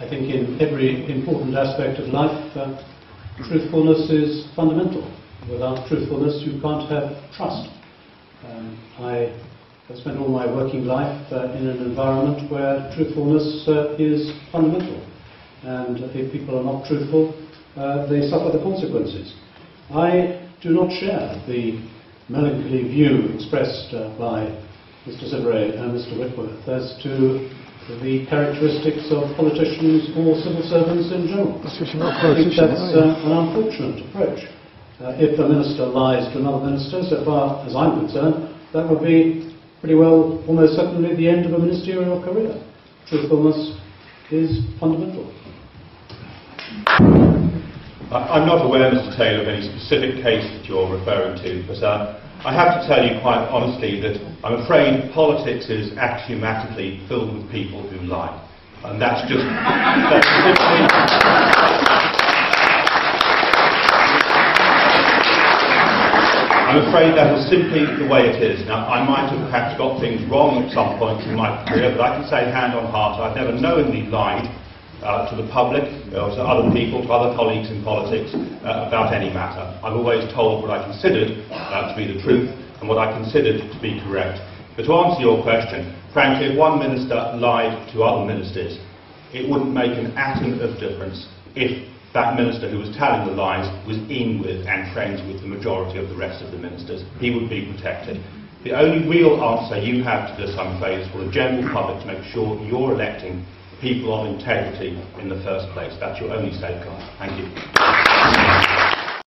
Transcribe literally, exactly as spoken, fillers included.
I think in every important aspect of life, uh, truthfulness is fundamental. Without truthfulness, you can't have trust. Um, I spent all my working life uh, in an environment where truthfulness uh, is fundamental. And if people are not truthful, uh, they suffer the consequences. I do not share the melancholy view expressed uh, by Mister Severay and Mister Whitworth as to the characteristics of politicians or civil servants in general. I think that's uh, an unfortunate approach. Uh, if a minister lies to another minister, so far as I'm concerned, that would be pretty well almost certainly the end of a ministerial career. Truthfulness is fundamental. I'm not aware, Mister Taylor, of any specific case that you're referring to, but uh, I have to tell you quite honestly that I'm afraid politics is axiomatically filled with people who lie. And that's just... that's I'm afraid that is simply the way it is. Now, I might have perhaps got things wrong at some point in my career, but I can say hand on heart, I've never knowingly lied Uh, to the public, uh, to other people, to other colleagues in politics, uh, about any matter. I've always told what I considered uh, to be the truth and what I considered to be correct. But to answer your question, frankly, if one minister lied to other ministers, it wouldn't make an atom of difference if that minister who was telling the lies was in with and friends with the majority of the rest of the ministers. He would be protected. The only real answer you have to this, I'm afraid, is for the general public to make sure you're electing people of integrity in the first place. That's your only safeguard. Thank you.